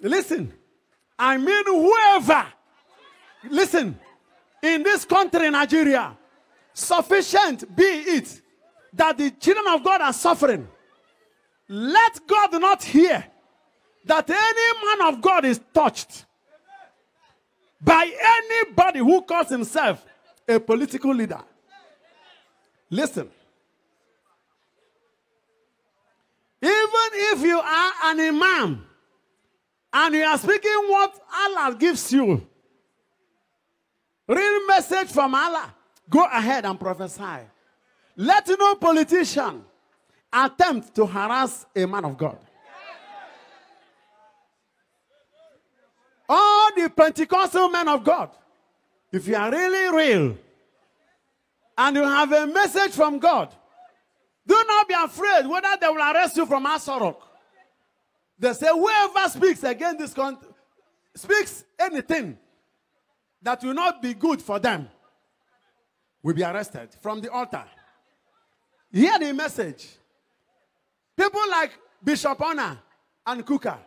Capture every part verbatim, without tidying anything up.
Listen. I mean whoever. Listen. In this country, Nigeria, sufficient be it that the children of God are suffering. Let God not hear that any man of God is touched by anybody who calls himself a political leader. Listen. Even if you are an imam and you are speaking what Allah gives you, real message from Allah, go ahead and prophesy. Let no politician attempt to harass a man of God. All the Pentecostal men of God, if you are really real and you have a message from God, do not be afraid whether they will arrest you from Asorok. They say whoever speaks against this country, speaks anything that will not be good for them, will be arrested from the altar. Hear the message. People like Bishop Honor and Kuka,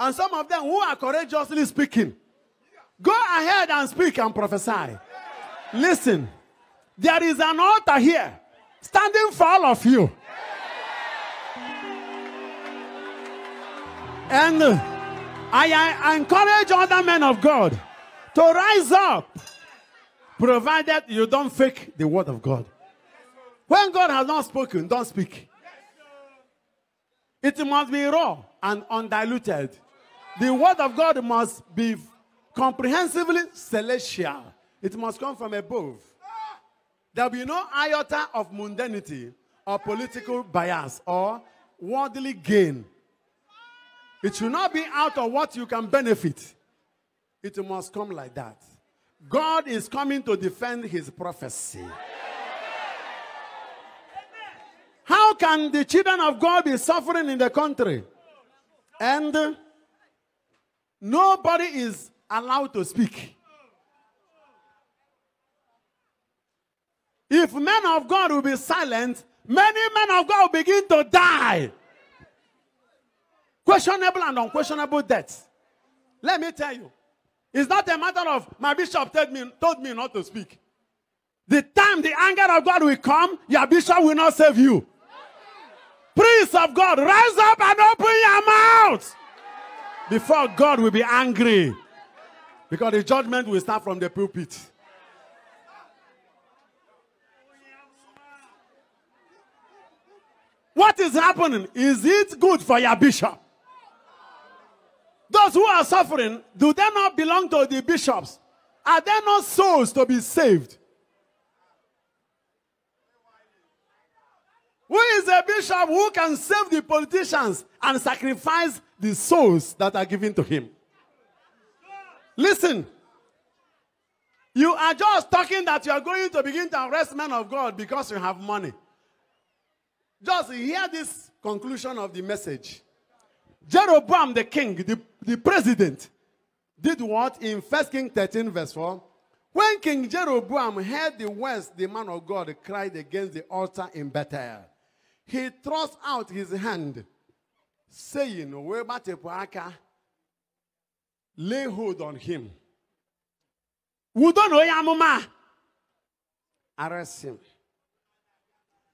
and some of them who are courageously speaking, go ahead and speak and prophesy. Listen, there is an altar here standing for all of you. And I, I encourage other men of God to rise up, provided you don't fake the word of God. When God has not spoken, don't speak. It must be raw and undiluted. The word of God must be comprehensively celestial. It must come from above. There will be no iota of mundanity or political bias or worldly gain. It should not be out of what you can benefit. It must come like that. God is coming to defend his prophecy. How can the children of God be suffering in the country? And nobody is allowed to speak. If men of God will be silent, many men of God will begin to die. Questionable and unquestionable deaths. Let me tell you, it's not a matter of my bishop told me, told me not to speak. The time the anger of God will come, your bishop will not save you. Priest of God, rise up and open your mouth before God will be angry, because the judgment will start from the pulpit. What is happening? Is it good for your bishop? Those who are suffering, do they not belong to the bishops? Are there not souls to be saved? Who is a bishop who can save the politicians and sacrifice the souls that are given to him? Listen, you are just talking that you are going to begin to arrest men of God because you have money. Just hear this conclusion of the message. Jeroboam the king, the, the president, did what in First Kings thirteen verse four? When King Jeroboam heard the words the man of God cried against the altar in Bethel, he thrust out his hand, saying, lay hold on him. Arrest him.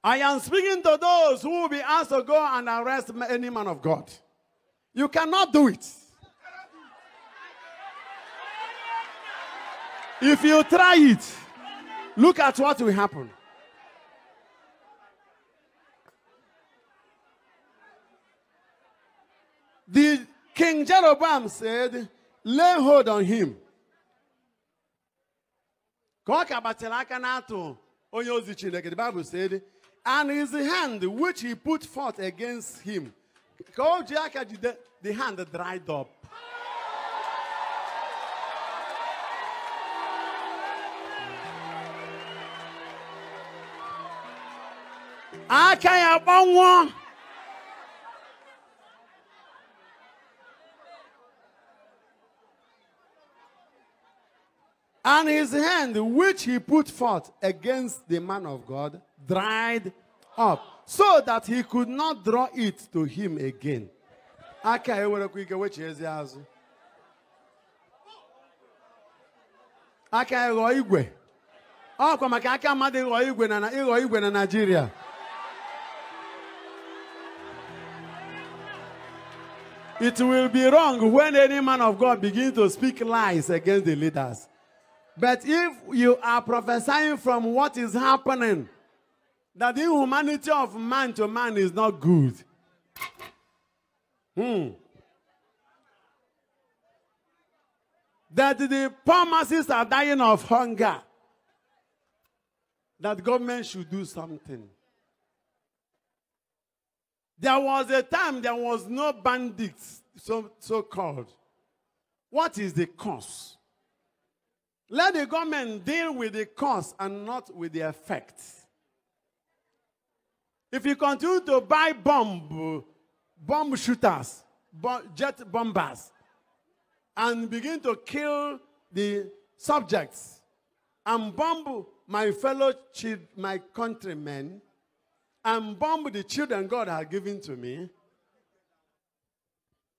I am speaking to those who will be asked to go and arrest any man of God. You cannot do it. If you try it, look at what will happen. The King Jeroboam said, lay hold on him. The Bible said, and his hand which he put forth against him, the hand dried up. I can't have one. And his hand, which he put forth against the man of God, dried up, so that he could not draw it to him again. I can't hear what a quick which is the house. I can't hear Igwe. Oh, come on, I can't mad Igwe in Nigeria. It will be wrong when any man of God begins to speak lies against the leaders. But if you are prophesying from what is happening, that the humanity of man to man is not good. Hmm. That the poor masses are dying of hunger. That government should do something. There was a time there was no bandits, so, so called. What is the cause? Let the government deal with the cause and not with the effects. If you continue to buy bomb, bomb shooters, bomb, jet bombers, and begin to kill the subjects and bomb my fellow children, my countrymen, and bomb the children God has given to me,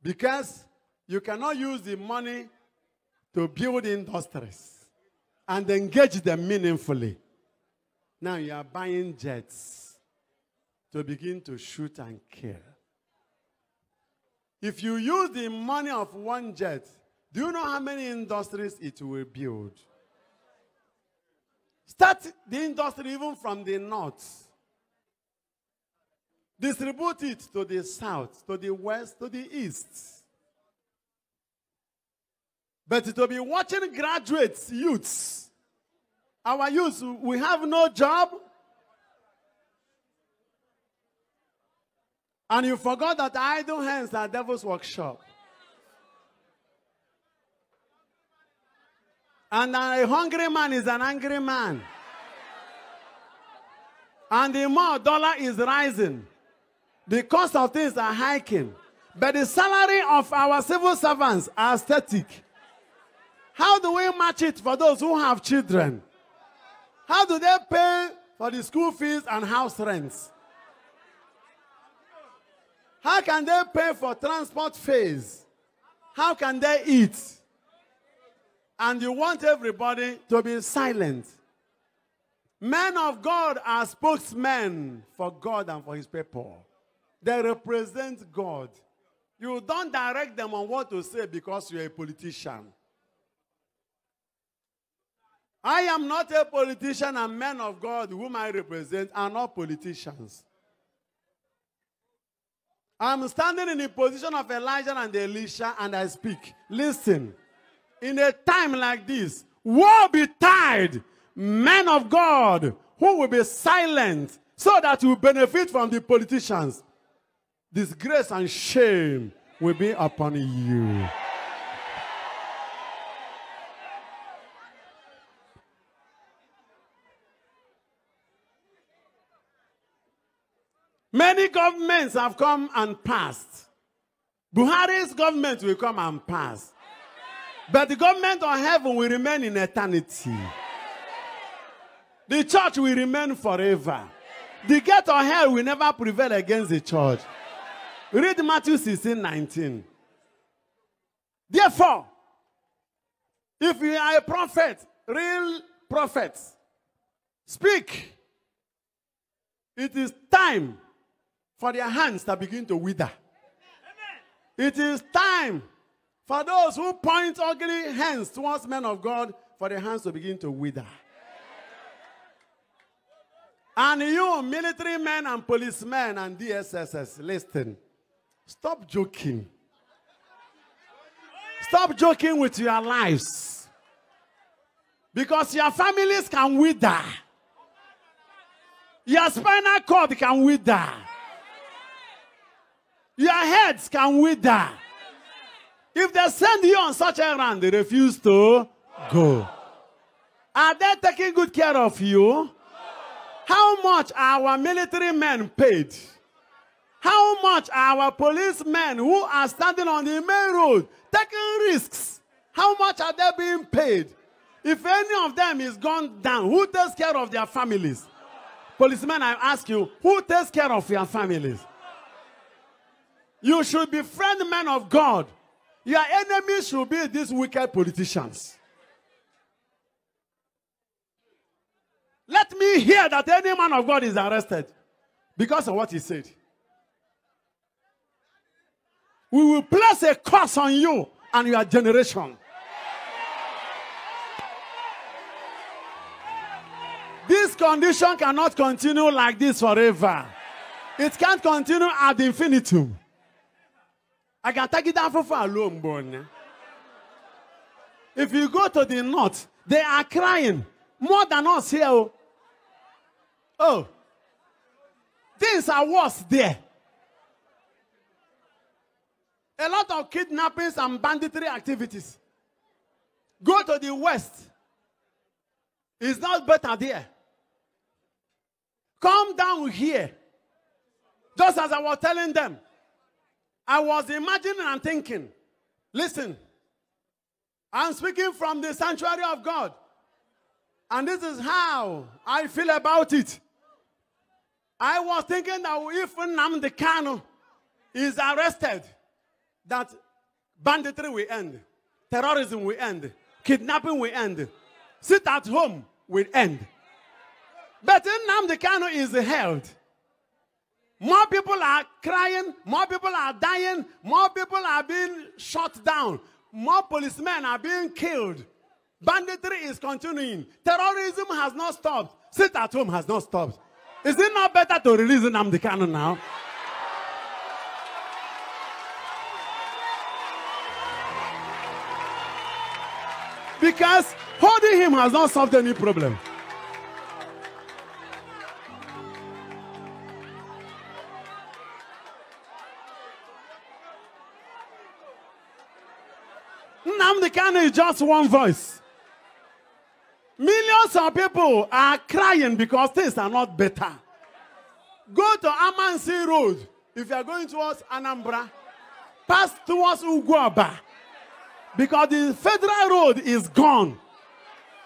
because you cannot use the money to build industries and engage them meaningfully. Now you are buying jets to begin to shoot and kill. If you use the money of one jet, do you know how many industries it will build? Start the industry even from the north. Distribute it to the south, to the west, to the east. But to be watching graduates, youths, our youths, we have no job. And you forgot that idle hands are devil's workshop. And a hungry man is an angry man. And the more dollar is rising, the cost of things are hiking, but the salary of our civil servants are static. How do we match it for those who have children? How do they pay for the school fees and house rents? How can they pay for transport fees? How can they eat? And you want everybody to be silent. Men of God are spokesmen for God and for his people. They represent God. You don't direct them on what to say because you're a politician. I am not a politician, and men of God whom I represent are not politicians. I'm standing in the position of Elijah and Elisha, and I speak. Listen, in a time like this, woe betide men of God who will be silent so that you benefit from the politicians. Disgrace and shame will be upon you. Many governments have come and passed. Buhari's government will come and pass. But the government of heaven will remain in eternity. The church will remain forever. The gate of hell will never prevail against the church. Read Matthew sixteen nineteen. Therefore, if you are a prophet, real prophet, speak. It is time for their hands to begin to wither. Amen. It is time for those who point ugly hands towards men of God, for their hands to begin to wither. Amen. And you, military men and policemen and D S S, listen. Stop joking. Stop joking with your lives. Because your families can wither. Your spinal cord can wither. Your heads can wither. If they send you on such a errand, they refuse to go. Are they taking good care of you? How much are our military men paid? How much are our policemen who are standing on the main road taking risks? How much are they being paid? If any of them is gone down, who takes care of their families? Policemen, I ask you, who takes care of your families? You should befriend men of God. Your enemies should be these wicked politicians. Let me hear that any man of God is arrested because of what he said. We will place a curse on you and your generation. This condition cannot continue like this forever. It can't continue ad infinitum. I can take it down for far alone. If you go to the north, they are crying more than us here. Oh, things are worse there. A lot of kidnappings and banditry activities. Go to the west. It's not better there. Come down here. Just as I was telling them, I was imagining and thinking, listen, I'm speaking from the sanctuary of God. And this is how I feel about it. I was thinking that if Nnamdi Kanu is arrested, that banditry will end, terrorism will end, kidnapping will end, sit at home will end. But Nnamdi Kanu is held. More people are crying, more people are dying, more people are being shot down, more policemen are being killed. Banditry is continuing. Terrorism has not stopped. Sit at home has not stopped. Is it not better to release Nnamdi Kanu now? Because holding him has not solved any problem. Nnamdi Kanu is just one voice. Millions of people are crying because things are not better. Go to Amansi Road. If you are going towards Anambra, pass towards Uguaba. Because the federal road is gone.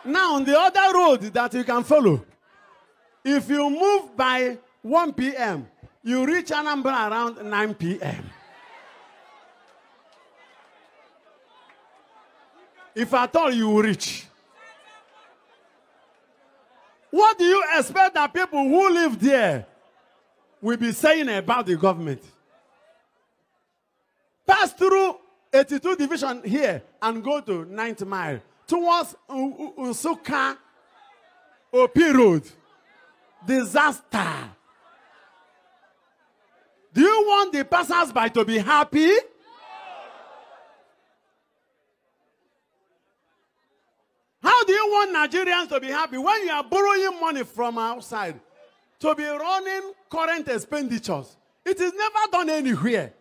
Now, on the other road that you can follow, if you move by one p m, you reach Anambra around nine p m If at all you reach. What do you expect that people who live there will be saying about the government? Pass through eighty-two division here and go to ninth mile towards Nsukka Opi Road. Disaster. Do you want the passers-by to be happy? How do you want Nigerians to be happy when you are borrowing money from outside to be running current expenditures? It is never done anywhere.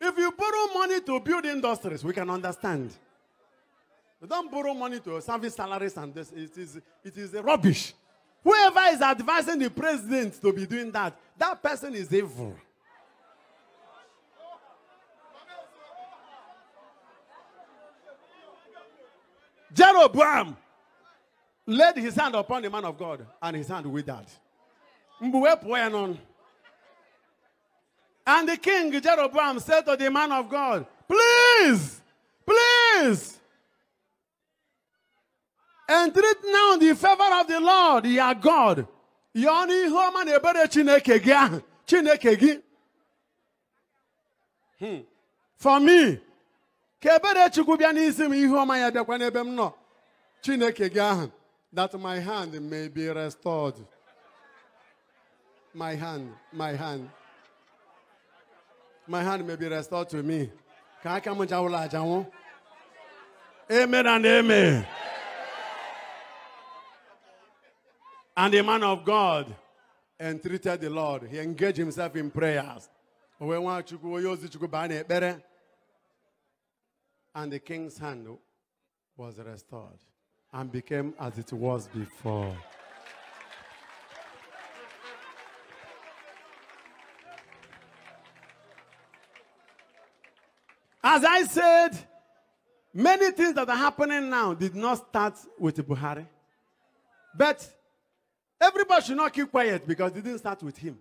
If you borrow money to build industries, we can understand. You don't borrow money to service salaries and this. It is, it is rubbish. Whoever is advising the president to be doing that, that person is evil. Jeroboam laid his hand upon the man of God, and his hand withered. And the king, Jeroboam, said to the man of God, please, please, entreat now the favor of the Lord, your God. Hmm. For me, that my hand may be restored. My hand, my hand. My hand may be restored to me. Amen and amen. And the man of God entreated the Lord. He engaged himself in prayers. And the king's hand was restored and became as it was before. As I said, many things that are happening now did not start with Buhari. But everybody should not keep quiet because it didn't start with him.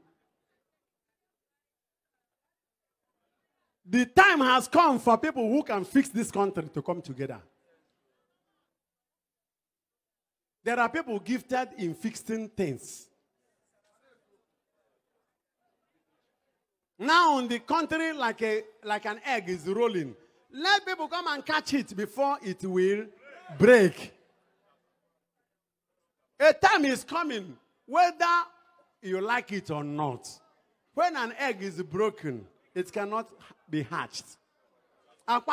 The time has come for people who can fix this country to come together. There are people gifted in fixing things. Now in the country, like, a, like an egg is rolling. Let people come and catch it before it will break. A time is coming, whether you like it or not. When an egg is broken, it cannot be hatched. Don't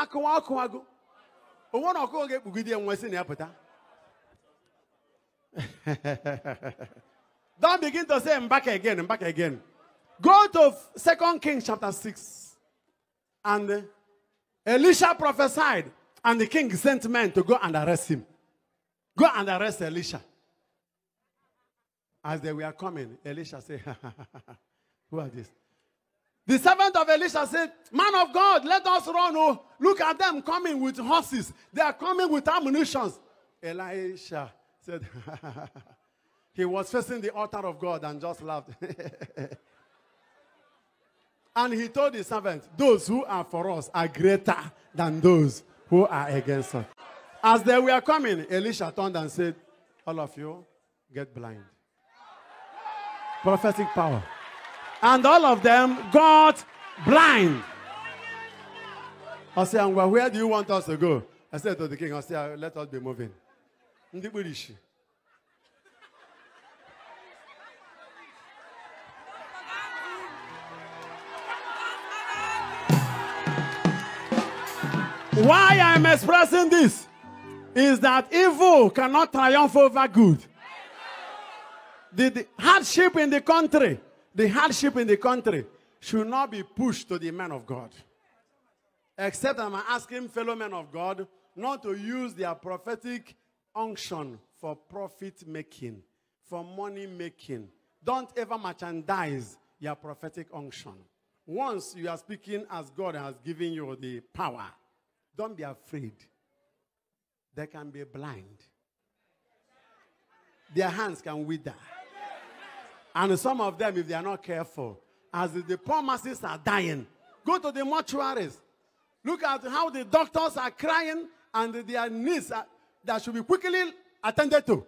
begin to say, I'm back again, I'm back again. Go to Second Kings chapter six. And Elisha prophesied, and the king sent men to go and arrest him. Go and arrest Elisha. As they were coming, Elisha said, who are these? The servant of Elisha said, man of God, let us run. Oh, look at them coming with horses. They are coming with ammunitions. Elisha said, he was facing the altar of God and just laughed. And he told the servant, those who are for us are greater than those who are against us. As they were coming, Elisha turned and said, all of you, get blind. Prophetic power. And all of them got blind. I said, where do you want us to go? I said to the king, I said, let us be moving. Why I'm expressing this is that evil cannot triumph over good. The, the hardship in the country, the hardship in the country should not be pushed to the man of God. Except I'm asking fellow men of God not to use their prophetic unction for profit making, for money making. Don't ever merchandise your prophetic unction. Once you are speaking as God has given you the power, don't be afraid. They can be blind. Their hands can wither. And some of them, if they are not careful, as the poor masses are dying, go to the mortuaries. Look at how the doctors are crying and their needs are, that should be quickly attended to.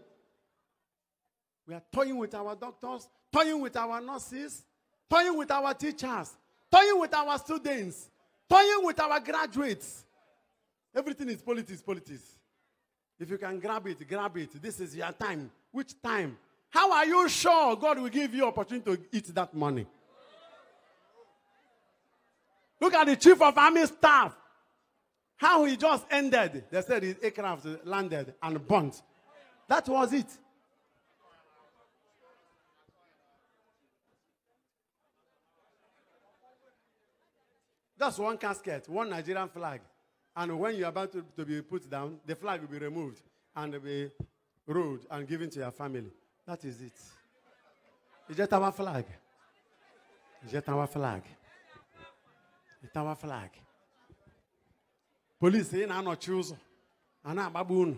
We are toying with our doctors, toying with our nurses, toying with our teachers, toying with our students, toying with our graduates. Everything is politics, politics. If you can grab it, grab it. This is your time. Which time? How are you sure God will give you opportunity to eat that money? Look at the chief of army staff. How he just ended. They said his aircraft landed and burnt. That was it. That's one casket, one Nigerian flag. And when you're about to, to be put down, the flag will be removed and be rolled and given to your family. That is it. It's just our flag. It's just our flag. It's our flag. Police say, "Na no choose, ana babun."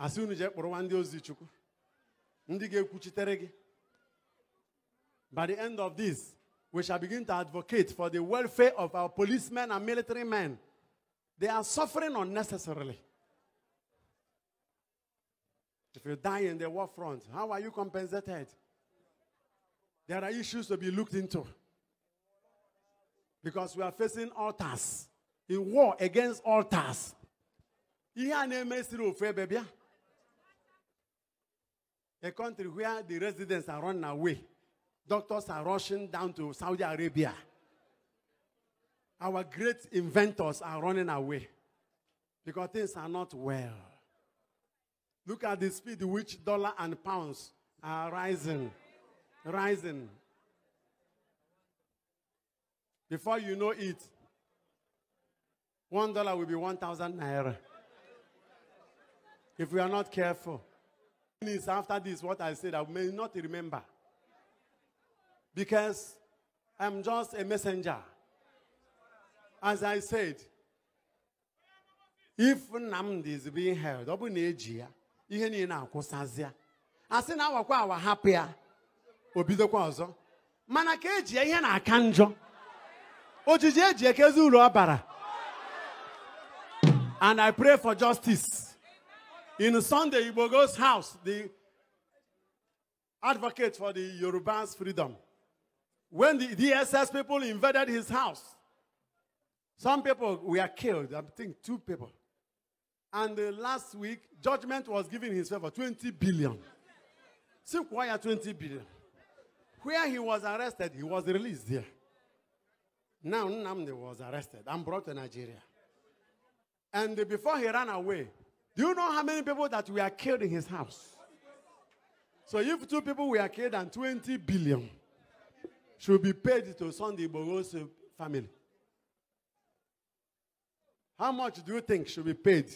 Asunu je porwandi ozichuku. Ndi ge kuchiterege. By the end of this, we shall begin to advocate for the welfare of our policemen and military men. They are suffering unnecessarily. If you die in the war front, how are you compensated? There are issues to be looked into. Because we are facing altars. In war against altars. A country where the residents are running away. Doctors are rushing down to Saudi Arabia. Our great inventors are running away because things are not well. Look at the speed which dollar and pounds are rising. Rising. Before you know it, one dollar will be one thousand naira. If we are not careful. After this, what I said, I may not remember. Because I'm just a messenger. As I said, if Nnamdi is being held, I say now we're happier. Obido kwa ozo. Manaka eji ya ihe na akanjo. And I pray for justice. In Sunday Igboho's house, the advocate for the Yoruba's freedom, when the D S S people invaded his house, some people were killed, I think two people. And uh, last week, judgment was given in his favor, twenty billion. See why twenty billion? Where he was arrested, he was released there. Now Nnamdi was arrested and brought to Nigeria. And uh, before he ran away, do you know how many people that were killed in his house? So if two people were killed and twenty billion should be paid to Sunday Igboho's family. How much do you think should be paid?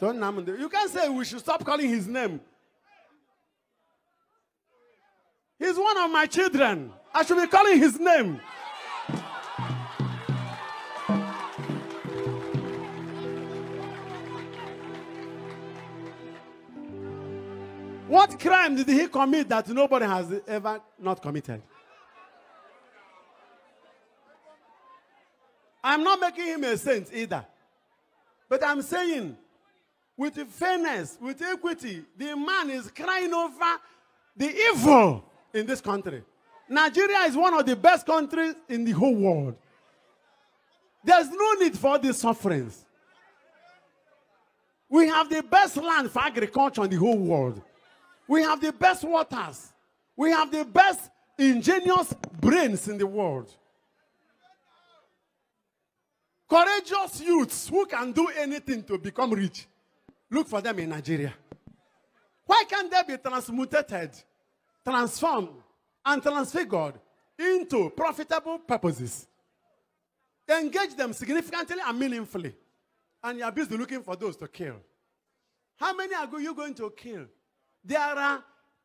So you can't say we should stop calling his name. He's one of my children. I should be calling his name. What crime did he commit that nobody has ever not committed? I'm not making him a saint either. But I'm saying, with fairness, with equity, the man is crying over the evil in this country. Nigeria is one of the best countries in the whole world. There's no need for these sufferings. We have the best land for agriculture in the whole world. We have the best waters. We have the best ingenious brains in the world. Courageous youths who can do anything to become rich. Look for them in Nigeria. Why can't they be transmuted, transformed, and transfigured into profitable purposes? Engage them significantly and meaningfully. And you're busy looking for those to kill. How many are you going to kill? There are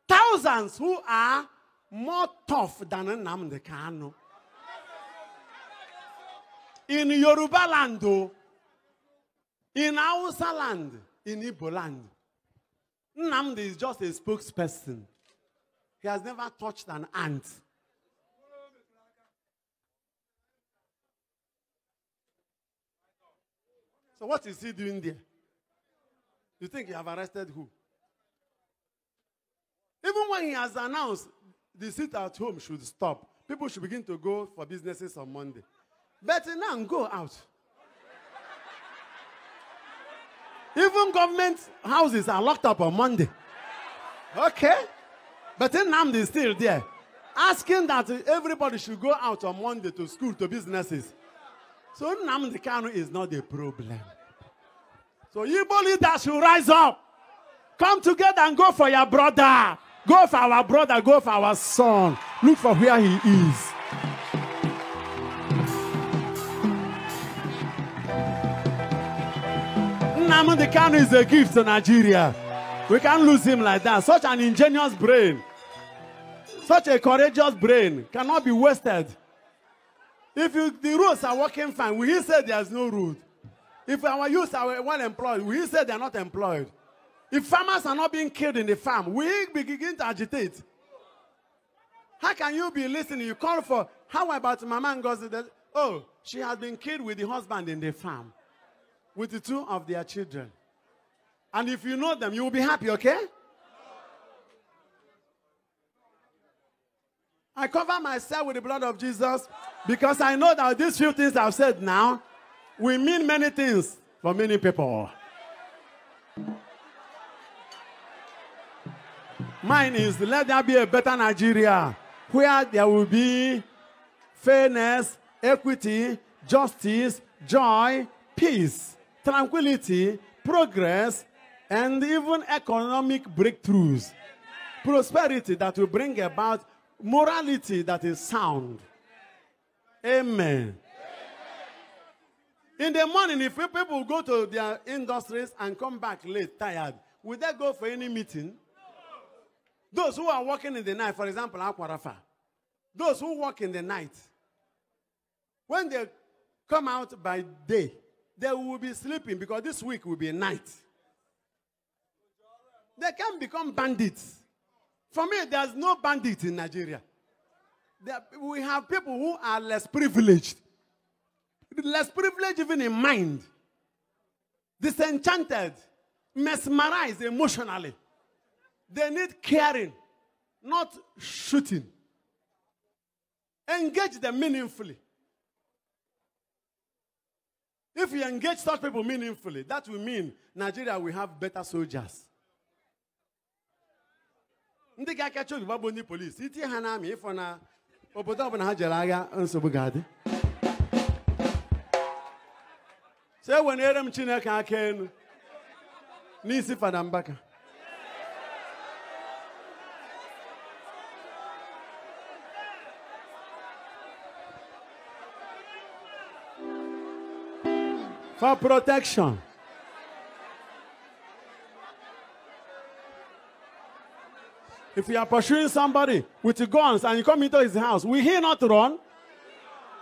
thousands who are more tough than Nnamdi Kanu. In Yoruba land, in Hausa land, in Igbo land, Nnamdi is just a spokesperson. He has never touched an ant. So what is he doing there? You think you have arrested who? Even when he has announced the sit at home should stop, people should begin to go for businesses on Monday. Better now go out. Even government houses are locked up on Monday. Okay? But then Nnamdi is still there, asking that everybody should go out on Monday to school, to businesses. So Nnamdi Kanu is not a problem. So Igbo leaders should rise up. Come together and go for your brother. Go for our brother, go for our son. Look for where he is. Nnamdi Kanu is a gift to Nigeria. We can't lose him like that. Such an ingenious brain, such a courageous brain cannot be wasted. If you, the roads are working fine, will he say there's no road? If our youth are well employed, will he say they're not employed? If farmers are not being killed in the farm, will he begin to agitate? How can you be listening? You call for, how about Mama Ngozi? Oh, she has been killed with the husband in the farm, with the two of their children. And if you know them, you will be happy, okay? I cover myself with the blood of Jesus because I know that these few things I've said now will mean many things for many people. Mine is, let there be a better Nigeria where there will be fairness, equity, justice, joy, peace, tranquility, progress, and even economic breakthroughs. Prosperity that will bring about morality that is sound. Amen. In the morning, if people go to their industries and come back late, tired, will they go for any meeting? Those who are working in the night, for example, Akwarafa, those who work in the night, when they come out by day, they will be sleeping because this week will be a night. They can become bandits. For me, there's no bandit in Nigeria. There, we have people who are less privileged. Less privileged even in mind. Disenchanted. Mesmerized emotionally. They need caring, not shooting. Engage them meaningfully. If you engage such people meaningfully, that will mean Nigeria will have better soldiers. Ndi ga ka cholu babo ni police. Iti ha na ami ifo na obodo obuna ha jere agha nsogbu gadi. Se wonere m Chineke aka enu. Nisi Father Mbaka. For protection. If you are pursuing somebody with guns and you come into his house, will he not run?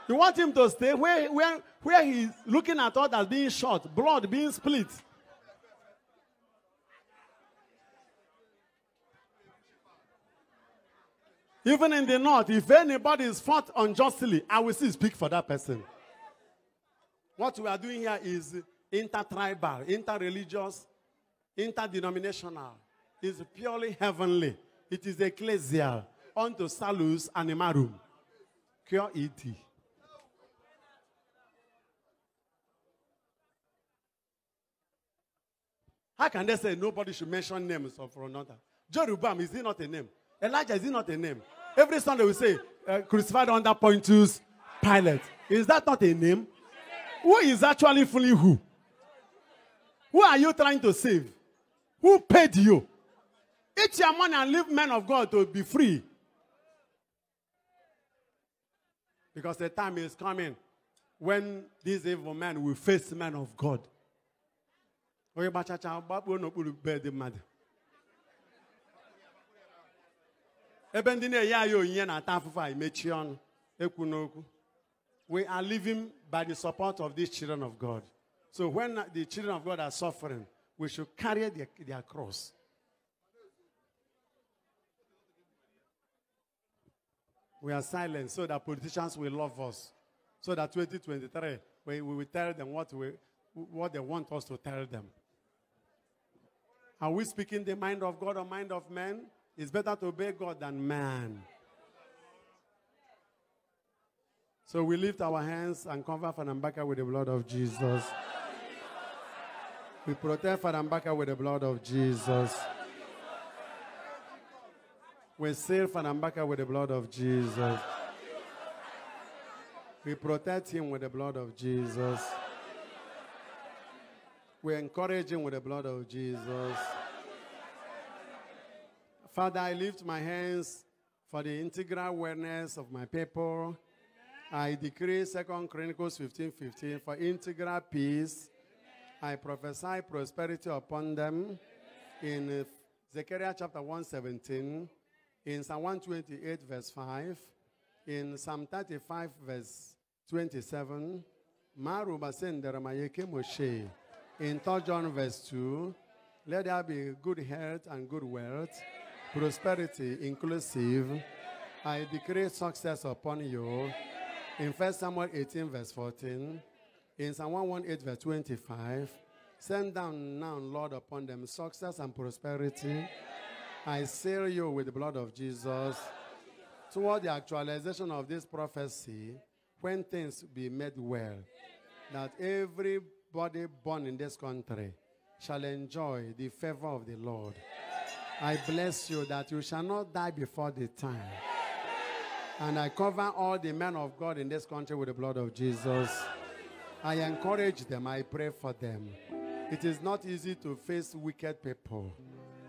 You want him to stay where, where, where he's looking at others being shot, blood being split. Even in the north, if anybody is fought unjustly, I will still speak for that person. What we are doing here is intertribal, interreligious, interdenominational. It's purely heavenly. It is ecclesial. Unto salus animarum. Cure it. How can they say nobody should mention names of another? Jeroboam, is he not a name? Elijah, is he not a name? Every Sunday we say, uh, crucified under Pontius Pilate. Is that not a name? Who is actually fooling who? Who are you trying to save? Who paid you? Eat your money and leave men of God to be free. Because the time is coming when these evil men will face men of God. We are living by the support of these children of God. So when the children of God are suffering, we should carry their, their cross. We are silent so that politicians will love us. So that twenty twenty-three, we, we will tell them what, we, what they want us to tell them. Are we speaking the mind of God or mind of man? It's better to obey God than man. So we lift our hands and cover Father Mbaka with the blood of Jesus. We protect Father Mbaka with the blood of Jesus. We seal Father Mbaka with the blood of Jesus. We protect him with the blood of Jesus. We encourage him with the blood of Jesus. Father, I lift my hands for the integral wellness of my people. I decree Second Chronicles fifteen fifteen for integral peace. Amen. I prophesy prosperity upon them. Amen. In Zechariah chapter one seventeen, in Psalm one twenty-eight verse five, in Psalm thirty-five verse twenty-seven, in Third John verse two, let there be good health and good wealth, prosperity inclusive. I decree success upon you. In First Samuel eighteen, verse fourteen, in Psalm one eighteen, verse twenty-five, send down now, Lord, upon them success and prosperity. I seal you with the blood of Jesus. Toward the actualization of this prophecy, when things be made well, that everybody born in this country shall enjoy the favor of the Lord. I bless you that you shall not die before the time. And I cover all the men of God in this country with the blood of Jesus. I encourage them. I pray for them. It is not easy to face wicked people.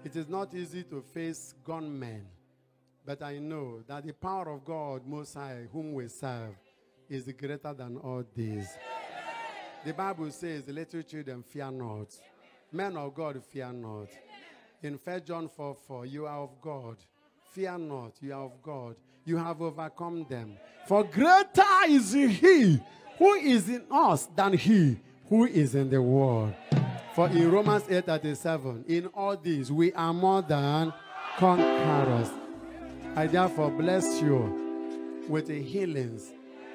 It is not easy to face gunmen. But I know that the power of God Most High, whom we serve, is greater than all these. The Bible says, the little children fear not. Men of God fear not. In First John four four, you are of God. Fear not, you are of God. You have overcome them. For greater is he who is in us than he who is in the world. For in Romans eight thirty-seven, in all these we are more than conquerors. I therefore bless you with healings,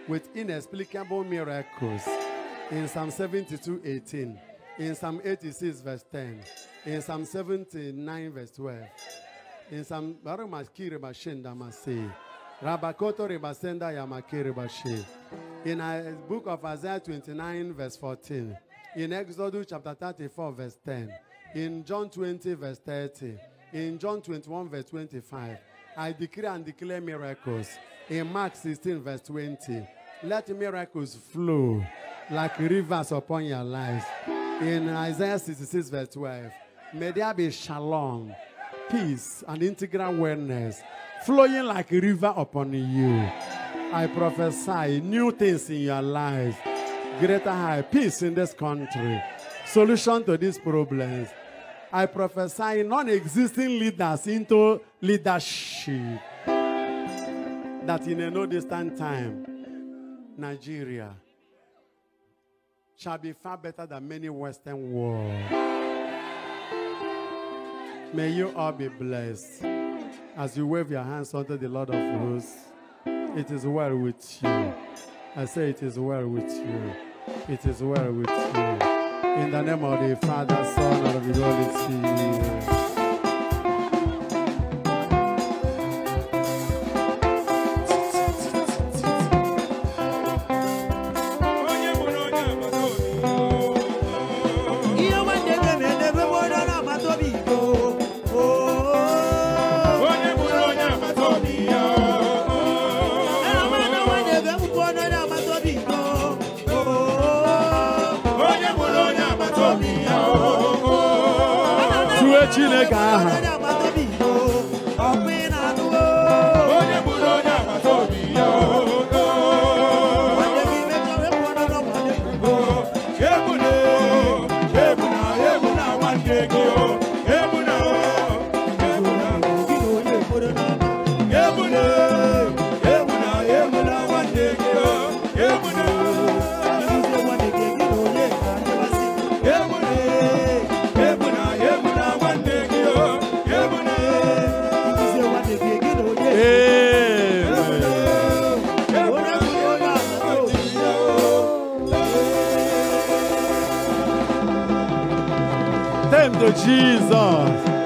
with inexplicable miracles. In Psalm seventy-two, eighteen, in Psalm eighty-six, verse ten, in Psalm seventy-nine, verse twelve, in Psalm in the book of Isaiah twenty-nine, verse fourteen, in Exodus chapter thirty-four, verse ten, in John twenty, verse thirty, in John twenty-one, verse twenty-five, I decree and declare miracles. In Mark sixteen, verse twenty, let miracles flow like rivers upon your lives. In Isaiah sixty-six, verse twelve, may there be shalom, peace, and integral wellness flowing like a river upon you. I prophesy new things in your lives, greater high peace in this country, solution to these problems. I prophesy non-existing leaders into leadership, that in a no distant time, Nigeria shall be far better than many Western worlds. May you all be blessed. As you wave your hands unto the Lord of hosts, it is well with you. I say it is well with you. It is well with you. In the name of the Father, Son, and of the Holy Spirit. Jesus.